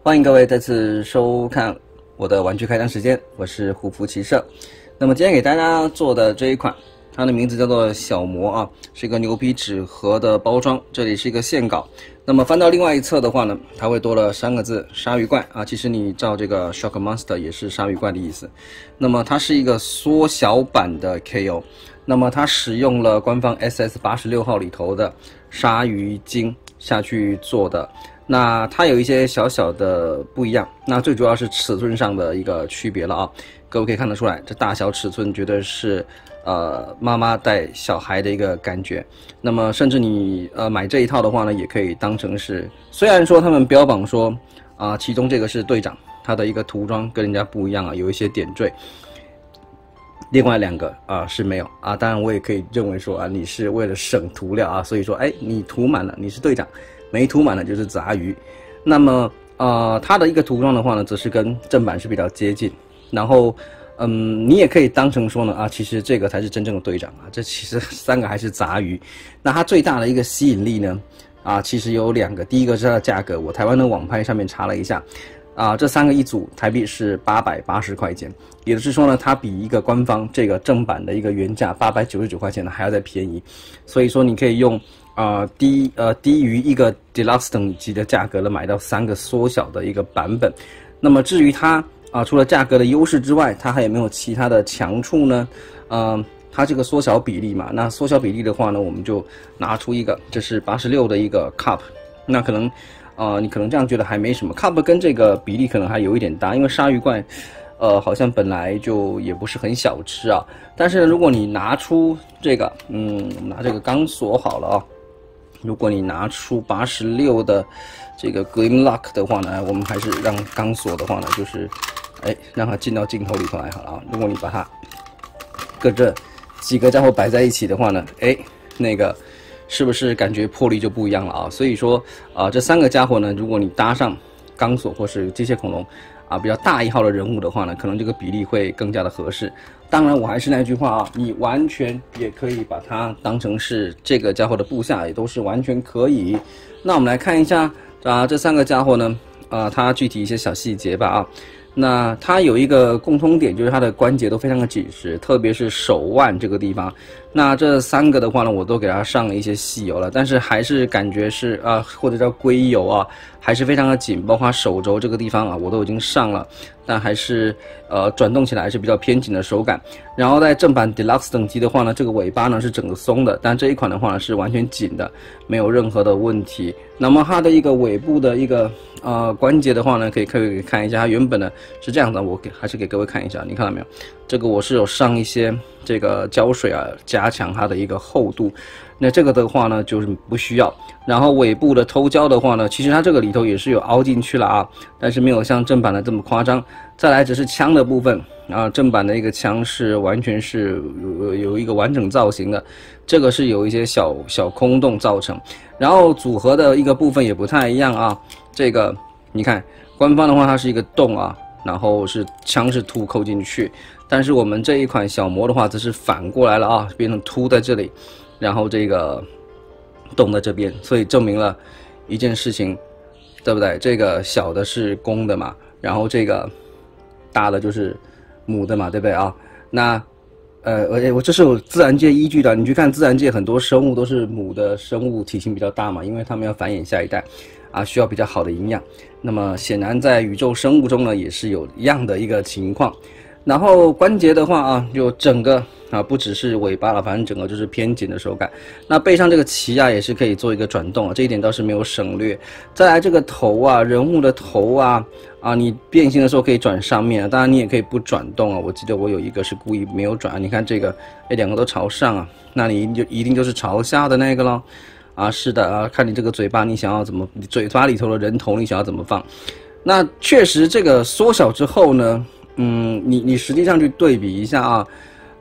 欢迎各位再次收看我的玩具开箱时间，我是虎扑骑射。那么今天给大家做的这一款，它的名字叫做小魔啊，是一个牛皮纸盒的包装，这里是一个线稿。那么翻到另外一侧的话呢，它会多了三个字“鲨鱼怪”啊，其实你照这个 Shock Monster 也是鲨鱼怪的意思。那么它是一个缩小版的 KO， 那么它使用了官方 SS86 号里头的鲨鱼精下去做的。 那它有一些小小的不一样，那最主要是尺寸上的一个区别了啊，各位可以看得出来，这大小尺寸绝对是，妈妈带小孩的一个感觉。那么甚至你买这一套的话呢，也可以当成是，虽然说他们标榜说啊、其中这个是队长，他的一个涂装跟人家不一样啊，有一些点缀。 另外两个啊是没有啊，当然我也可以认为说啊，你是为了省涂料啊，所以说哎，你涂满了你是队长，没涂满了就是杂鱼。那么它的一个涂装的话呢，则是跟正版是比较接近。然后你也可以当成说呢啊，其实这个才是真正的队长啊，这其实三个还是杂鱼。那它最大的一个吸引力呢啊，其实有两个，第一个是它的价格，我台湾的网拍上面查了一下。 啊，这三个一组台币是880块钱，也就是说呢，它比一个官方这个正版的一个原价899块钱呢还要再便宜，所以说你可以用低于一个 Deluxe 等级的价格呢买到三个缩小的一个版本。那么至于它啊，除了价格的优势之外，它还有没有其他的强处呢？它这个缩小比例嘛，那缩小比例的话呢，我们就拿出一个，这是86的一个 cup， 那可能。 你可能这样觉得还没什么 ，cup 跟这个比例可能还有一点大，因为鲨鱼怪，好像本来就也不是很小吃啊。但是如果你拿出这个，我们拿这个钢索好了啊。如果你拿出86的这个 Grimlock 的话呢，我们还是让钢索的话呢，就是，哎，让它进到镜头里头来好了啊。如果你把它跟这几个家伙摆在一起的话呢，哎，那个。 是不是感觉魄力就不一样了啊？所以说这三个家伙呢，如果你搭上钢索或是机械恐龙，啊，比较大一号的人物的话呢，可能这个比例会更加的合适。当然，我还是那句话啊，你完全也可以把它当成是这个家伙的部下，也都是完全可以。那我们来看一下啊，这三个家伙呢，它具体一些小细节吧啊。那它有一个共通点，就是它的关节都非常的紧实，特别是手腕这个地方。那这三个的话呢，我都给它上了一些细油了，但是还是感觉是啊，或者叫硅油啊，还是非常的紧。包括手肘这个地方啊，我都已经上了，但还是转动起来还是比较偏紧的手感。然后在正版 Deluxe 等级的话呢，这个尾巴呢是整个松的，但这一款的话呢是完全紧的，没有任何的问题。那么它的一个尾部的一个关节的话呢，可以看一下它原本的。 是这样的，我还是给各位看一下，你看到没有？这个我是有上一些这个胶水啊，加强它的一个厚度。那这个的话呢，就是不需要。然后尾部的偷胶的话呢，其实它这个里头也是有凹进去了啊，但是没有像正版的这么夸张。再来只是枪的部分啊，正版的一个枪是完全是有一个完整造型的，这个是有一些小空洞造成。然后组合的一个部分也不太一样啊，这个你看官方的话它是一个洞啊。 然后是枪是凸扣进去，但是我们这一款小魔的话，则是反过来了啊，变成凸在这里，然后这个洞在这边，所以证明了一件事情，对不对？这个小的是公的嘛，然后这个大的就是母的嘛，对不对啊？那我这是有自然界依据的，你去看自然界很多生物都是母的生物体型比较大嘛，因为它们要繁衍下一代。 啊，需要比较好的营养。那么显然，在宇宙生物中呢，也是有一样的一个情况。然后关节的话啊，就整个啊，不只是尾巴了，反正整个就是偏紧的手感。那背上这个鳍啊，也是可以做一个转动啊，这一点倒是没有省略。再来这个头啊，人物的头啊，你变形的时候可以转上面啊，当然你也可以不转动啊。我记得我有一个是故意没有转啊，你看这个，哎，两个都朝上啊，那你就一定就是朝下的那个咯。 啊，是的啊，看你这个嘴巴，你想要怎么？嘴巴里头的人头，你想要怎么放？那确实，这个缩小之后呢，你实际上去对比一下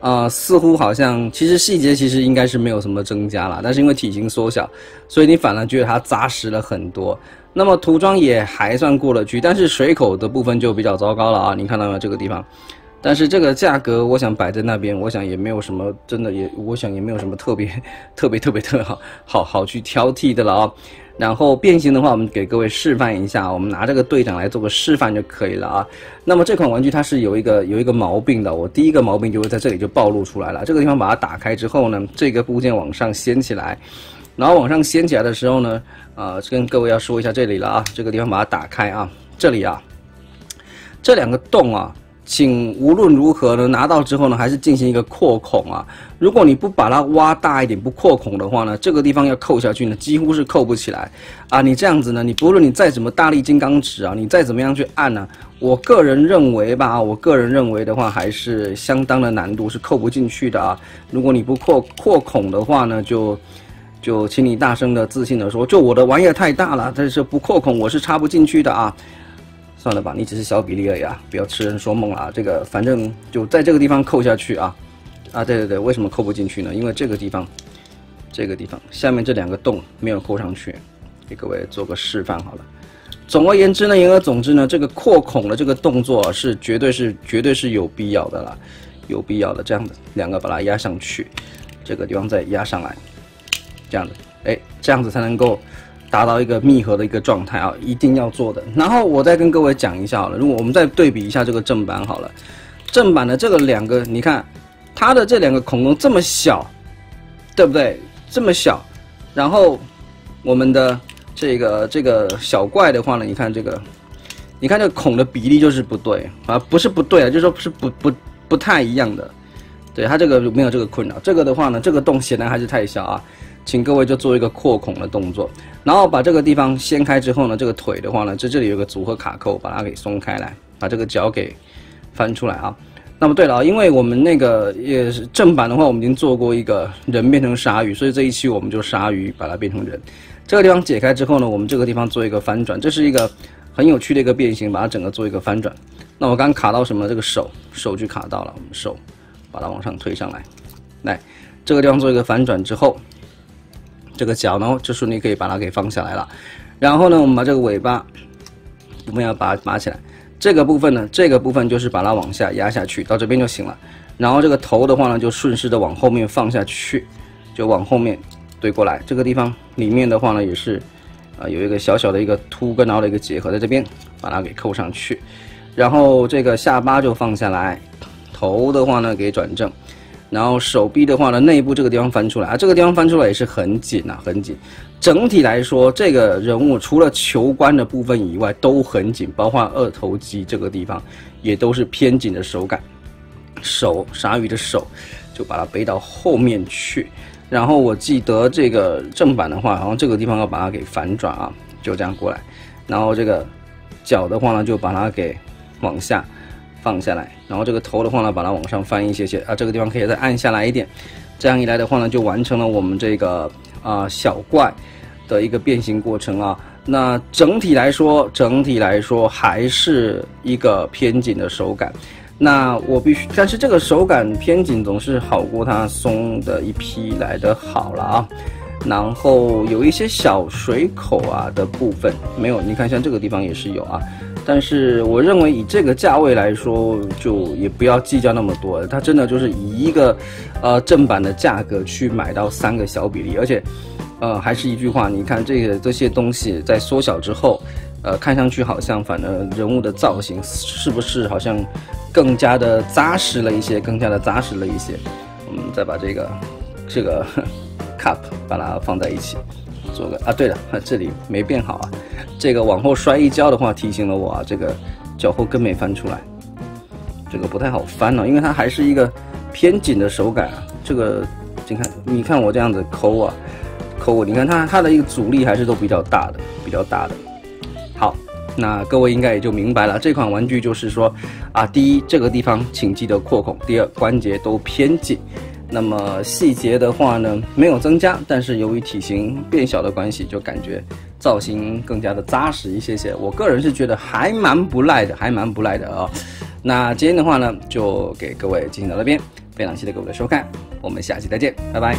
啊，似乎好像其实细节其实应该是没有什么增加啦，但是因为体型缩小，所以你反而觉得它扎实了很多。那么涂装也还算过得去，但是水口的部分就比较糟糕了啊，你看到没有这个地方？ 但是这个价格，我想摆在那边，我想也没有什么，真的也，我想也没有什么特别去挑剔的了啊。然后变形的话，我们给各位示范一下，我们拿这个队长来做个示范就可以了啊。那么这款玩具它是有一个毛病的，我第一个毛病就是在这里就暴露出来了。这个地方把它打开之后呢，这个部件往上掀起来，然后往上掀起来的时候呢，跟各位要说一下这里了啊，这个地方把它打开啊，这里啊，这两个洞啊。 请无论如何呢，拿到之后呢，还是进行一个扩孔啊。如果你不把它挖大一点，不扩孔的话呢，这个地方要扣下去呢，几乎是扣不起来啊。你这样子呢，你不论你再怎么大力金刚指啊，你再怎么样去按呢、啊，我个人认为吧，我个人认为的话，还是相当的难度，是扣不进去的啊。如果你不扩孔的话呢，就请你大声的、自信的说，就我的玩意儿太大了，但是不扩孔我是插不进去的啊。 算了吧，你只是小比例而已啊，不要痴人说梦了啊！这个反正就在这个地方扣下去啊，对，为什么扣不进去呢？因为这个地方下面这两个洞没有扣上去，给各位做个示范好了。总而言之呢，言而总之呢，这个扩孔的这个动作是绝对是有必要的啦，有必要的。这样子两个把它压上去，这个地方再压上来，这样子，哎，这样子才能够。 达到一个密合的一个状态啊，一定要做的。然后我再跟各位讲一下好了，如果我们再对比一下这个正版好了，正版的这个两个，你看它的这两个孔洞这么小，对不对？这么小。然后我们的这个小怪的话呢，你看这个孔的比例就是不对啊，不是不对啊，就是说是不太一样的。对，它这个没有这个困扰。这个的话呢，这个洞显然还是太小啊。 请各位就做一个扩孔的动作，然后把这个地方掀开之后呢，这个腿的话呢，这里有个组合卡扣，把它给松开来，把这个脚给翻出来啊。那么对了啊，因为我们那个也是正版的话，我们已经做过一个人变成鲨鱼，所以这一期我们就鲨鱼把它变成人。这个地方解开之后呢，我们这个地方做一个翻转，这是一个很有趣的一个变形，把它整个做一个翻转。那我刚卡到什么？这个手去卡到了，我们手把它往上推上来，来这个地方做一个反转之后。 这个脚呢，就顺利可以把它给放下来了。然后呢，我们把这个尾巴，我们要把它拔起来。这个部分呢，这个部分就是把它往下压下去，到这边就行了。然后这个头的话呢，就顺势的往后面放下去，就往后面怼过来。这个地方里面的话呢，也是有一个小小的一个凸跟凹的一个结合，在这边把它给扣上去。然后这个下巴就放下来，头的话呢给转正。 然后手臂的话呢，内部这个地方翻出来啊，这个地方翻出来也是很紧啊，很紧。整体来说，这个人物除了球冠的部分以外都很紧，包括二头肌这个地方也都是偏紧的手感。手，鲨鱼的手，就把它背到后面去。然后我记得这个正版的话，好像这个地方要把它给反转啊，就这样过来。然后这个脚的话呢，就把它给往下。 放下来，然后这个头的话呢，把它往上翻一些些啊，这个地方可以再按下来一点，这样一来的话呢，就完成了我们这个小怪的一个变形过程啊。那整体来说还是一个偏紧的手感。那我必须，但是这个手感偏紧总是好过它松的一批来的好了啊。然后有一些小水口啊的部分没有，你看像这个地方也是有啊。 但是我认为以这个价位来说，就也不要计较那么多。它真的就是以一个，正版的价格去买到三个小比例，而且，还是一句话，你看这些东西在缩小之后，看上去好像反而人物的造型是不是好像更加的扎实了一些，更加的扎实了一些。我们再把这个 cup 把它放在一起。 做个啊，对了，这里没变好啊。这个往后摔一跤的话，提醒了我啊，这个脚后跟没翻出来，这个不太好翻哦，因为它还是一个偏紧的手感啊。这个你看我这样子抠啊，抠，你看它的一个阻力还是都比较大的。好，那各位应该也就明白了，这款玩具就是说啊，第一，这个地方请记得扩孔；第二，关节都偏紧。 那么细节的话呢，没有增加，但是由于体型变小的关系，就感觉造型更加的扎实一些些。我个人是觉得还蛮不赖的，啊。那今天的话呢，就给各位进行到这边，非常谢谢各位的收看，我们下期再见，拜拜。